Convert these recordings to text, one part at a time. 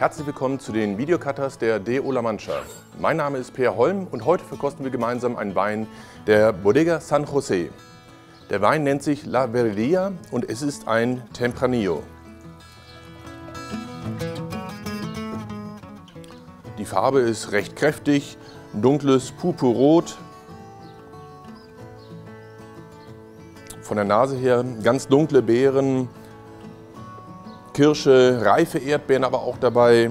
Herzlich willkommen zu den Videocutters der D.O. La Mancha. Mein Name ist Peer Holm und heute verkosten wir gemeinsam einen Wein der Bodega San José. Der Wein nennt sich La Veredilla und es ist ein Tempranillo. Die Farbe ist recht kräftig, dunkles Purpurrot. Von der Nase her ganz dunkle Beeren. Kirsche, reife Erdbeeren aber auch dabei,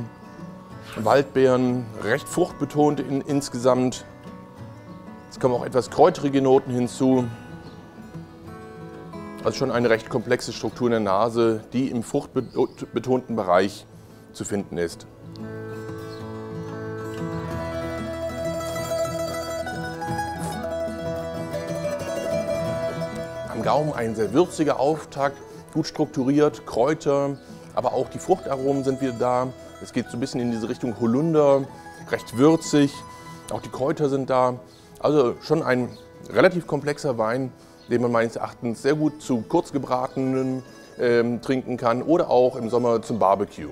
Waldbeeren, recht fruchtbetont insgesamt. Es kommen auch etwas kräuterige Noten hinzu. Also schon eine recht komplexe Struktur in der Nase, die im fruchtbetonten Bereich zu finden ist. Am Gaumen ein sehr würziger Auftakt. Gut strukturiert, Kräuter, aber auch die Fruchtaromen sind wieder da. Es geht so ein bisschen in diese Richtung Holunder, recht würzig, auch die Kräuter sind da. Also schon ein relativ komplexer Wein, den man meines Erachtens sehr gut zu kurzgebratenen trinken kann oder auch im Sommer zum Barbecue.